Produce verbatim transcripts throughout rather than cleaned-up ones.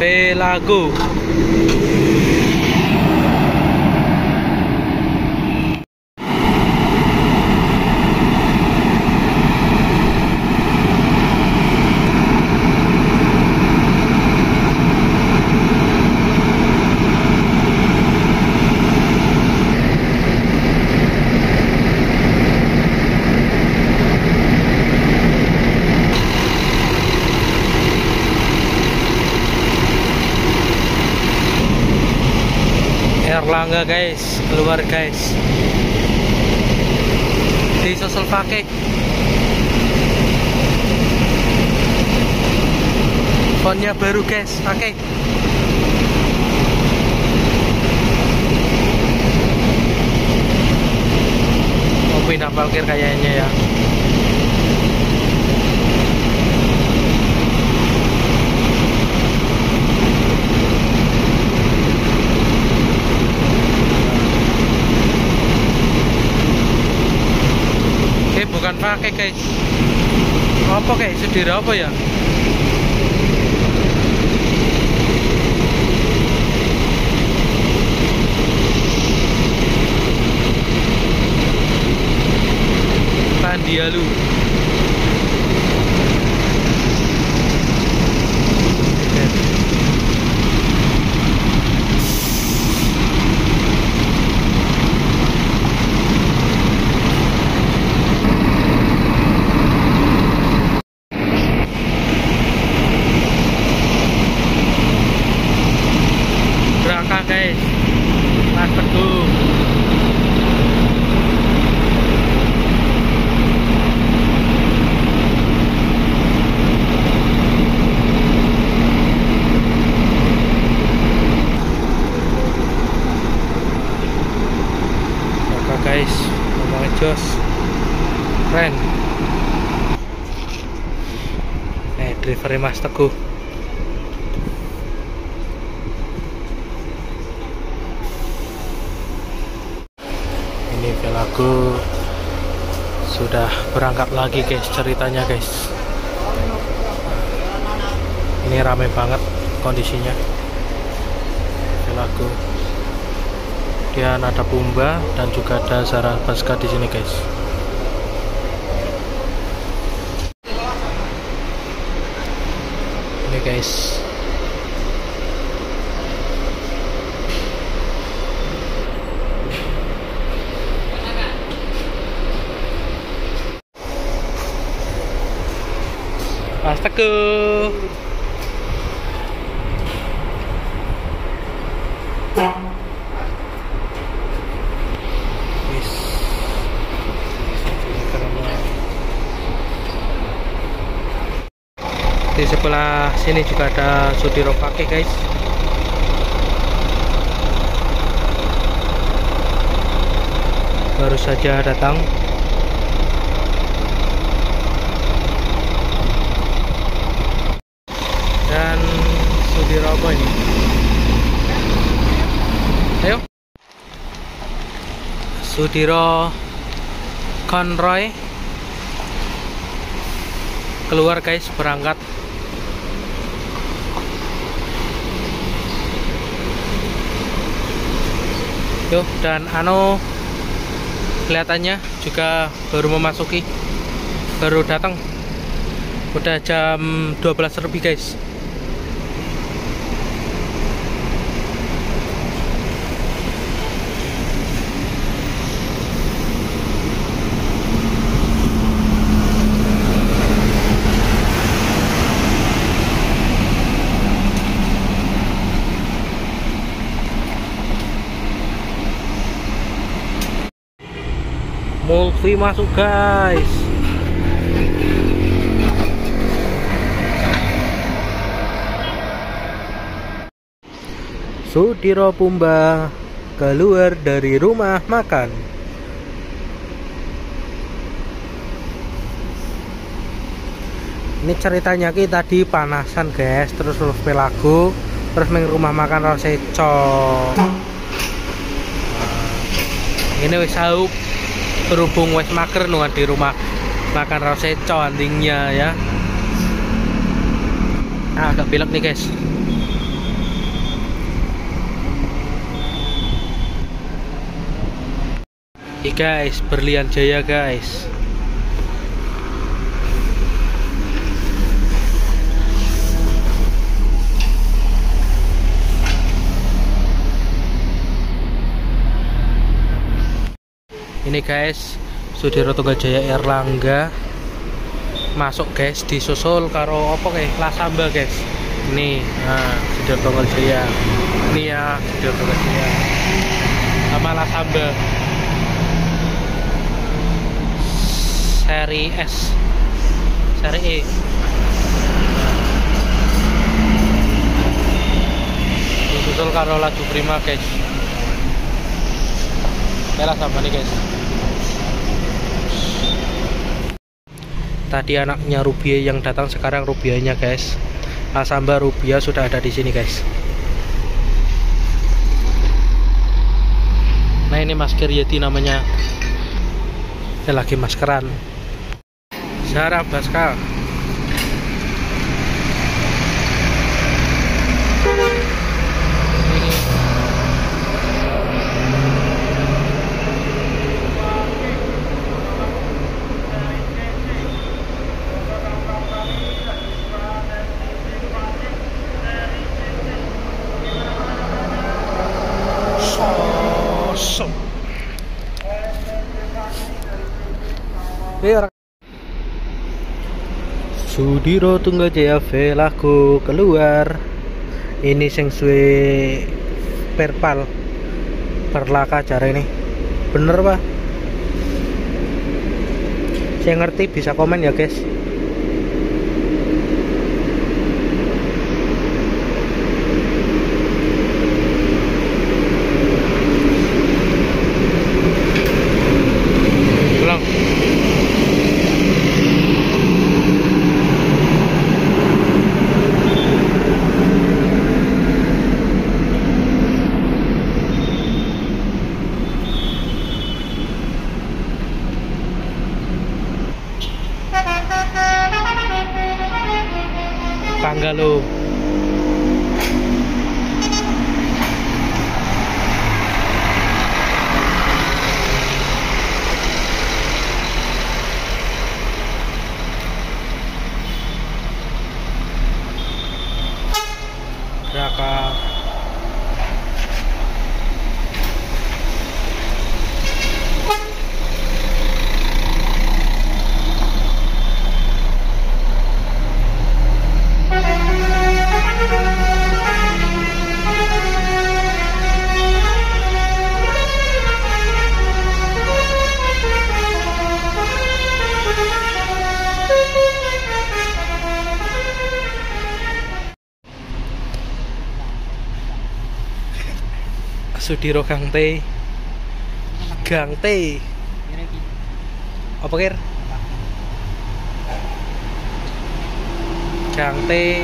Vellago. Langga guys, keluar guys di sosol pakai fontnya baru guys, pakai mau pindah parkir kayaknya ya. Bukan pakai guys, apa guys, Sudiro apa ya? Panjalu. Guys, ngomongin jos keren. Eh, drivernya Mas Teguh. Ini Vellago sudah berangkat lagi guys, ceritanya guys. Ini rame banget kondisinya Vellago. Dia ada Pumba dan juga ada Zarabaska di sini guys. Ini guys. Mas Teguh. Di sebelah sini juga ada Sudiro Pake guys. Baru saja datang. Dan Sudiro apa ini? Ayo. Sudiro Konroy keluar guys, berangkat. Yo, dan ano kelihatannya juga baru memasuki, baru datang, udah jam dua belas lebih guys. Multi masuk guys. Sudiro Pumba keluar dari rumah makan. Ini ceritanya kita tadi panasan guys, terus terus Vellago, terus main rumah makan Roseco. Ini wis saup. Berhubung wes maker nungan di rumah makan Roseco antingnya ya. Nah, agak belok nih guys. Ini guys, Berlian Jaya guys. Ini guys, Sudiro Tungga Jaya Erlangga masuk guys, disusul karo opo guys, Lasamba guys. Ini nah, Sudiro Tungga Jaya. Ini ya Sudiro Tungga Jaya sama Lasamba seri S, seri E. Disusul karo laju prima guys. Lasamba nih guys. Tadi anaknya Rubiah yang datang, sekarang Rubiahnya guys. Lasamba Rubiah sudah ada di sini guys. Nah ini masker Yeti namanya. Ini lagi maskeran. Sarah Baskal. Sudiro Tungga Jaya Vellago keluar. Ini sing suwe perpal perlaka jare ini. Bener Pak? Saya ngerti bisa komen ya guys. Panjalu. Berapa? Sudiro Gang T, Gang T, apa kir? Gang T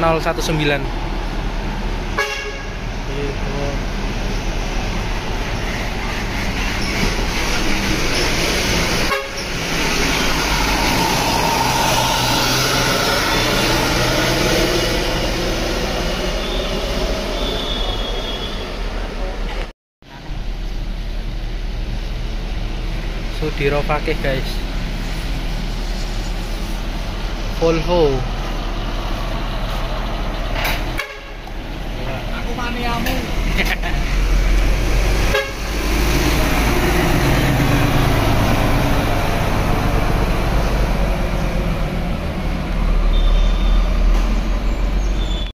nol satu sembilan. Sudiro pakai guys Volvo. Aku maniamu.